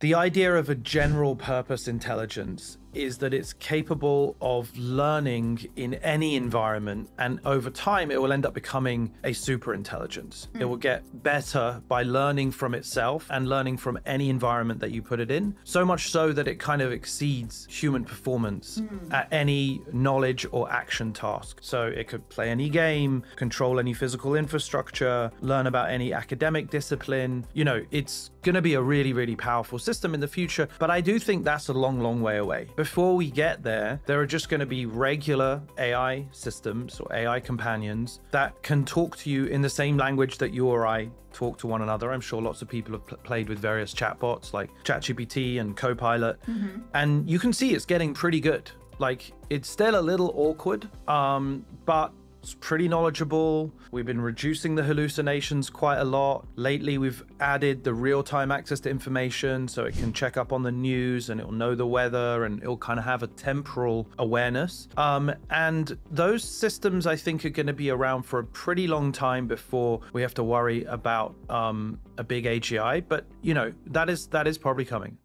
The idea of a general purpose intelligence is that it's capable of learning in any environment, and over time it will end up becoming a super intelligence. It will get better by learning from itself and learning from any environment that you put it in, so much so that it kind of exceeds human performance at any knowledge or action task. So it could play any game, control any physical infrastructure, learn about any academic discipline. You know, it's going to be a really, really powerful system in the future, but I do think that's a long, long way away. Before we get there, there are just going to be regular AI systems or AI companions that can talk to you in the same language that you or I talk to one another. I'm sure lots of people have played with various chatbots like ChatGPT and Copilot, and you can see it's getting pretty good. Like, it's still a little awkward, but it's pretty knowledgeable. We've been reducing the hallucinations quite a lot. Lately, we've added the real-time access to information, so it can check up on the news and it'll know the weather and it'll kind of have a temporal awareness. And those systems, I think, are going to be around for a pretty long time before we have to worry about a big AGI. But, you know, that is probably coming.